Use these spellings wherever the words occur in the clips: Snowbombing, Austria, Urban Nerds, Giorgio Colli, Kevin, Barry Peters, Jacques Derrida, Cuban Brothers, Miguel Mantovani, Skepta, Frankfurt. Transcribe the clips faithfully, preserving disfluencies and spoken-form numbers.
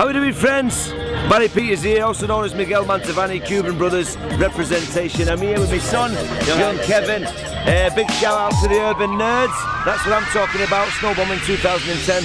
How are you doing, friends? Barry Peters here, also known as Miguel Mantovani, Cuban Brothers representation. I'm here with my son, young Kevin. Uh, big shout out to the Urban Nerds. That's what I'm talking about, Snowbombing two thousand ten.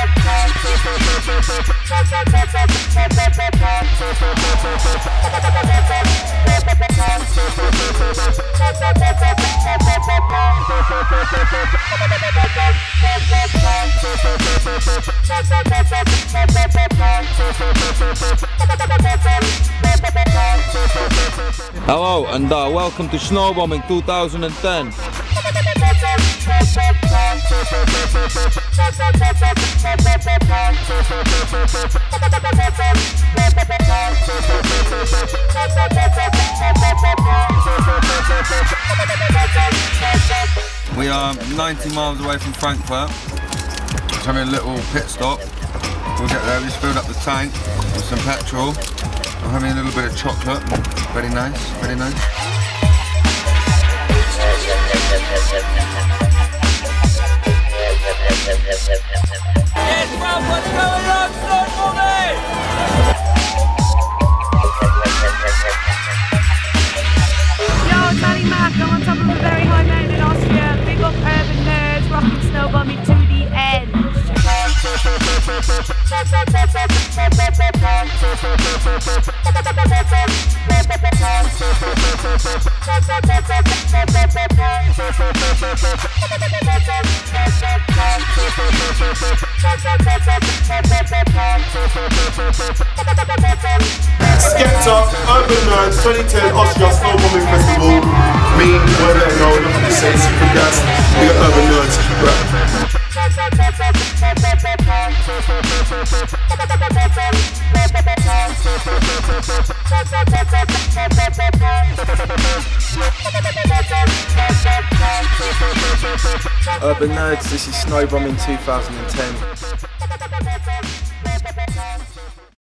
Hello and uh, welcome to Snowbombing two thousand ten. We are ninety miles away from Frankfurt. Just having a little pit stop. We'll get there, we just filled up the tank with some petrol. I'm having a little bit of chocolate. Very nice, very nice. Skepta, Urban Nerds twenty ten Austria Snowbombing Festival. Me, where they know, nothing to say, super guys, we got Urban Nerds, rap. Urban Nerds, this is Snowbombing two thousand ten.